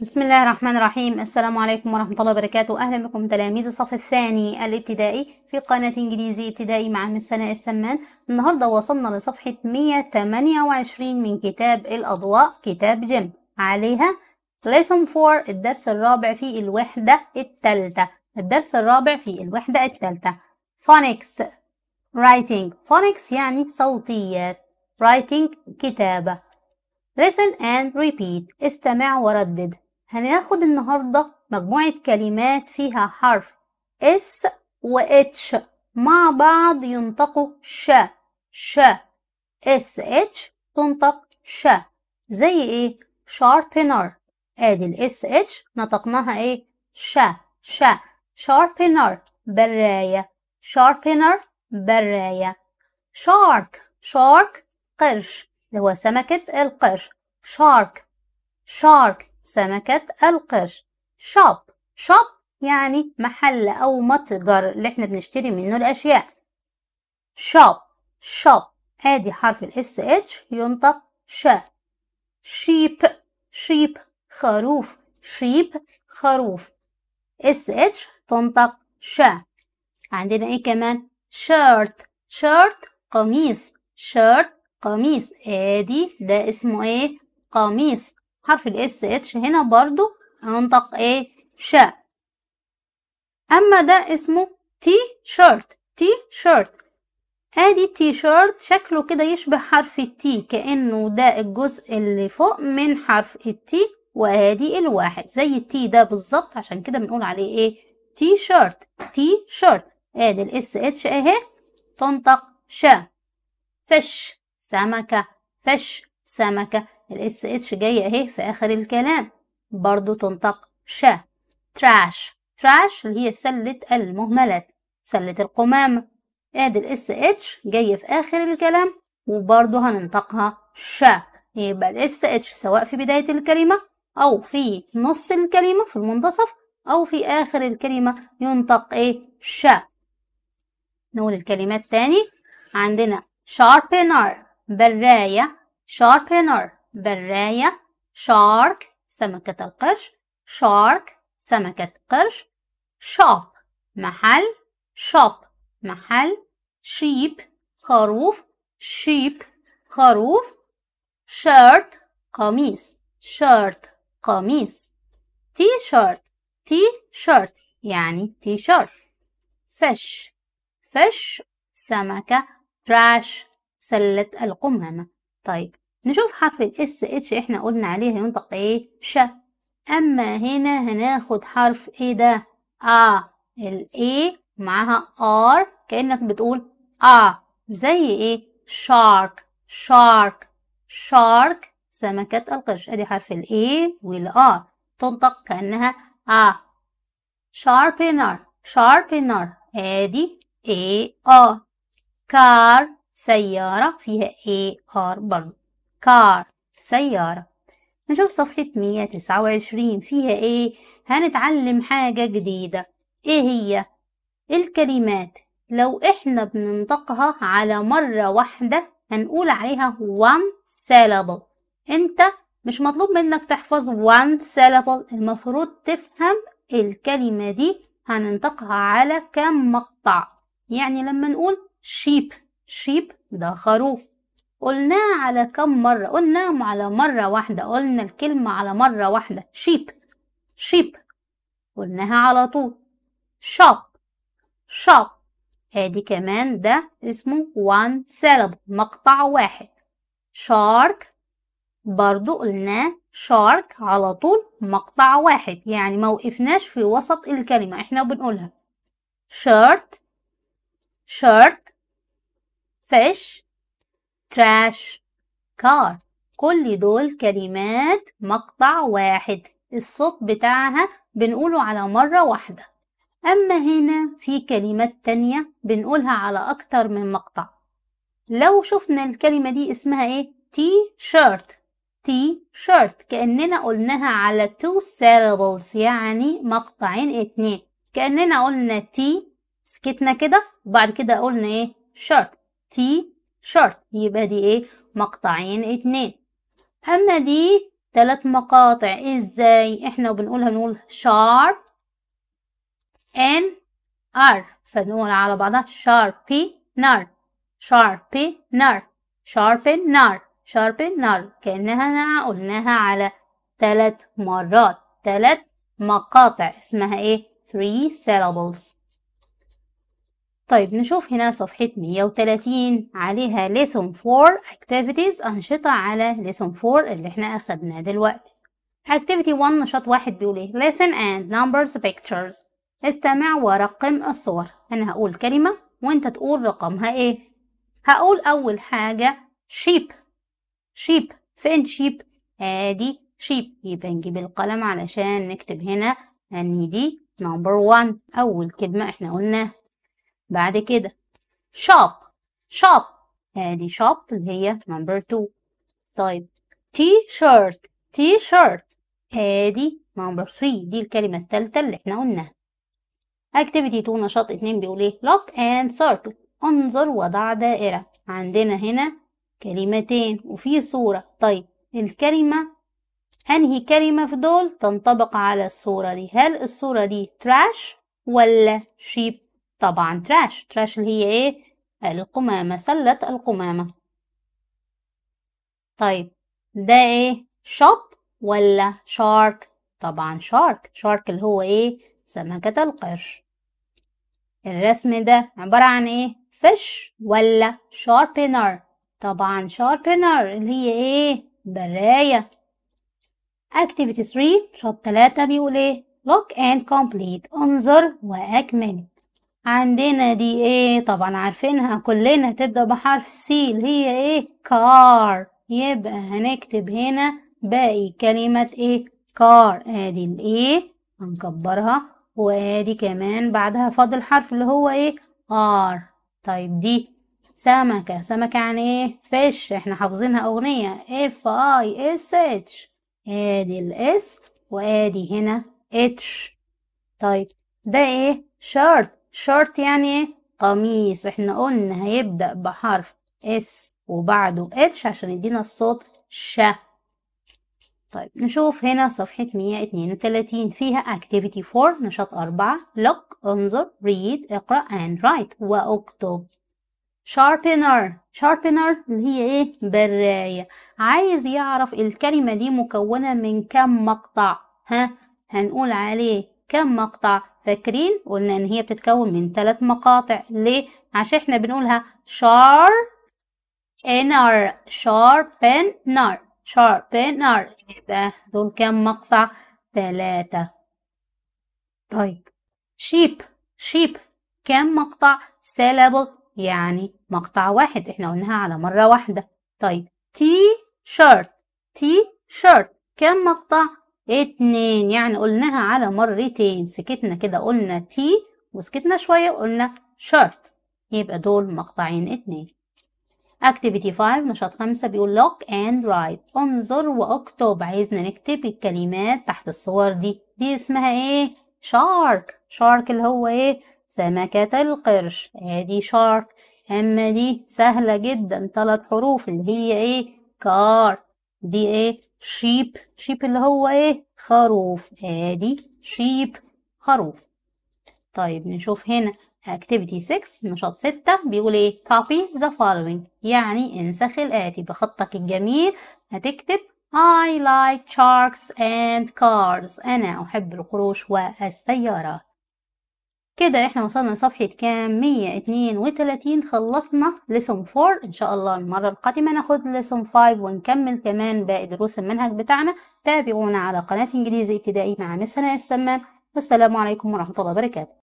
بسم الله الرحمن الرحيم. السلام عليكم ورحمة الله وبركاته. أهلا بكم تلاميذ الصف الثاني الابتدائي في قناة إنجليزي ابتدائي مع مس سناء السمان. النهاردة وصلنا لصفحة 128 من كتاب الأضواء كتاب جيم، عليها lesson 4 الدرس الرابع في الوحدة الثالثة. phonics writing. phonics يعني صوتيات، writing كتابة. listen and repeat استمع وردد. هناخد النهاردة مجموعة كلمات فيها حرف اس و اتش مع بعض ينطقوا ش. اس اتش تنطق ش، زي ايه؟ sharpener. ادي الاس اتش نطقناها ايه؟ ش. sharpener براية، shark قرش اللي هو سمكة القرش، shark سمكة القرش. shop يعني محل أو متجر اللي احنا بنشتري منه الأشياء. shop آدي حرف الاس اتش ينطق ش. sheep خروف، اس اتش تنطق ش. عندنا ايه كمان؟ shirt قميص، آدي ده اسمه ايه؟ قميص. حرف الاس اتش هنا برضو هنطق ايه؟ ش. اما ده اسمه تي شيرت. ادي تي شيرت شكله كده يشبه حرف التي، كأنه ده الجزء اللي فوق من حرف التي، وادي الواحد زي التي ده بالظبط، عشان كده بنقول عليه ايه؟ تي شيرت. ادي الاس اتش اهي تنطق ش. fish سمكة الاس اتش جاية اهي في اخر الكلام، برضو تنطق ش. trash اللي هي سلة المهملات، سلة القمامة، ادي الاس اتش جاية في اخر الكلام وبرضو هننطقها ش. يبقى الاس اتش سواء في بداية الكلمة او في نص الكلمة في المنتصف او في اخر الكلمة ينطق ايه؟ ش. نقول الكلمات تاني. عندنا sharpener براية، shark سمكة القرش، shop محل، sheep خروف، shirt قميص، t-shirt يعني t-shirt. fish سمكة، trash سلة القمامة. طيب نشوف حرف الاس اتش احنا قلنا عليه ينطق ايه؟ ش. اما هنا هناخد حرف ايه ده؟ الاي معاها ار كأنك بتقول زي ايه؟ shark سمكة القرش، ادي حرف الاي والار تنطق كأنها sharpener ادي اي ار. car سيارة فيها AR برضو، سيارة. نشوف صفحة 129 فيها ايه؟ هنتعلم حاجة جديدة. ايه هي؟ الكلمات لو احنا بننطقها على مرة واحدة هنقول عليها one syllable. انت مش مطلوب منك تحفظ one syllable، المفروض تفهم الكلمة دي هننطقها على كم مقطع. يعني لما نقول sheep ده خروف، قلناه على كم مرة؟ قلناه على مرة واحدة، قلنا الكلمة على مرة واحدة. sheep قلناها على طول. shop ادي كمان ده اسمه one syllable مقطع واحد. shark برضو قلناه shark على طول مقطع واحد، يعني ما وقفناش في وسط الكلمة احنا بنقولها. shirt fish trash car كل دول كلمات مقطع واحد، الصوت بتاعها بنقوله على مرة واحدة. أما هنا في كلمات تانية بنقولها على أكتر من مقطع. لو شفنا الكلمة دي اسمها ايه؟ تي شيرت كأننا قلناها على 2 syllables يعني مقطعين 2، كأننا قلنا تي سكتنا كده وبعد كده قلنا ايه؟ شيرت. يبقى دي ايه؟ مقطعين 2. اما دي 3 مقاطع. ازاي؟ احنا وبنقولها نقول شارب ان ار، فنقول على بعضها شاربي نار شاربي نار شاربي نار شاربي نار، كأنها قلناها على 3 مرات، 3 مقاطع، اسمها ايه؟ 3 syllables. طيب نشوف هنا صفحة 130 عليها lesson 4 activities، أنشطة على lesson 4 اللي احنا أخدناه دلوقتي. activity 1 نشاط واحد بيقول ايه؟ listen and numbers pictures، استمع ورقم الصور. أنا هقول كلمة وأنت تقول رقمها ايه. هقول أول حاجة sheep sheep، فين sheep؟ ادي sheep، يبقى نجيب القلم علشان نكتب هنا ان دي number 1 أول كلمة احنا قلناها. بعد كده شوب شوب، ادي شوب اللي هي number 2. طيب تي شيرت تي شيرت، ادي number 3، دي الكلمة الثالثة اللي احنا قلناها. activity 2 نشاط 2 بيقول ايه؟ look and circle، انظر وضع دائرة. عندنا هنا كلمتين وفي صورة، طيب الكلمة انهي كلمة في دول تنطبق على الصورة دي؟ هل الصورة دي trash ولا sheep؟ طبعا تراش، تراش اللي هي ايه؟ القمامة، سلة القمامة. طيب ده ايه؟ شوب ولا شارك؟ طبعا شارك، شارك اللي هو ايه؟ سمكة القرش. الرسم ده عبارة عن ايه؟ فيش ولا شاربينر؟ طبعا شاربينر اللي هي ايه؟ براية. activity 3 شوط 3 بيقول ايه؟ look and complete، انظر واكمل. عندنا دي ايه؟ طبعا عارفينها كلنا، تبدأ بحرف السي اللي هي ايه؟ كار، يبقى هنكتب هنا باقي كلمة ايه؟ كار، ادي الايه هنكبرها، وادي كمان بعدها فاضل حرف اللي هو ايه؟ ار. طيب دي سمكة، سمكة يعني ايه؟ فيش، احنا حافظينها اغنية FISH، ادي الاس وادي هنا اتش. طيب ده ايه؟ شارت، شورت يعني ايه؟ قميص، احنا قلنا هيبدأ بحرف اس وبعده اتش عشان يدينا الصوت ش. طيب نشوف هنا صفحة 132 فيها activity 4 نشاط 4 look انظر read اقرأ and write واكتب. sharpener sharpener اللي هي ايه؟ براية. عايز يعرف الكلمة دي مكونة من كم مقطع، ها هنقول عليه كم مقطع؟ فاكرين قلنا ان هي بتتكون من 3 مقاطع، ليه؟ عشان احنا بنقولها شاربينر شاربينر شاربينر، يبقى دول كم مقطع؟ 3. طيب شيب شيب كم مقطع؟ سيلابل يعني مقطع واحد، احنا قلناها على مرة واحدة. طيب تي شيرت تي شيرت كم مقطع؟ 2، يعني قلناها على مرتين، سكتنا كده قلنا تي وسكتنا شوية وقلنا شارت، يبقى دول مقطعين 2. activity 5 نشاط 5 بيقول look and write، انظر واكتب. عايزنا نكتب الكلمات تحت الصور دي، دي اسمها ايه؟ شارك، شارك اللي هو ايه؟ سمكة القرش، ادي شارك. اما دي سهلة جدا، 3 حروف اللي هي ايه؟ كار. دي ايه؟ شيب، شيب اللي هو ايه؟ خروف، ادي شيب خروف. طيب نشوف هنا activity 6 نشاط 6 بيقول ايه؟ copy the following، يعني انسخ الآتي. بخطك الجميل هتكتب I like sharks and cars، انا احب القروش والسيارات. كده احنا وصلنا لصفحة كام؟ 132. خلصنا lesson 4، ان شاء الله المرة القادمة ناخد lesson 5 ونكمل كمان باقي دروس المنهج بتاعنا. تابعونا على قناة انجليزي ابتدائي مع مس هناء السمان، والسلام عليكم ورحمة الله وبركاته.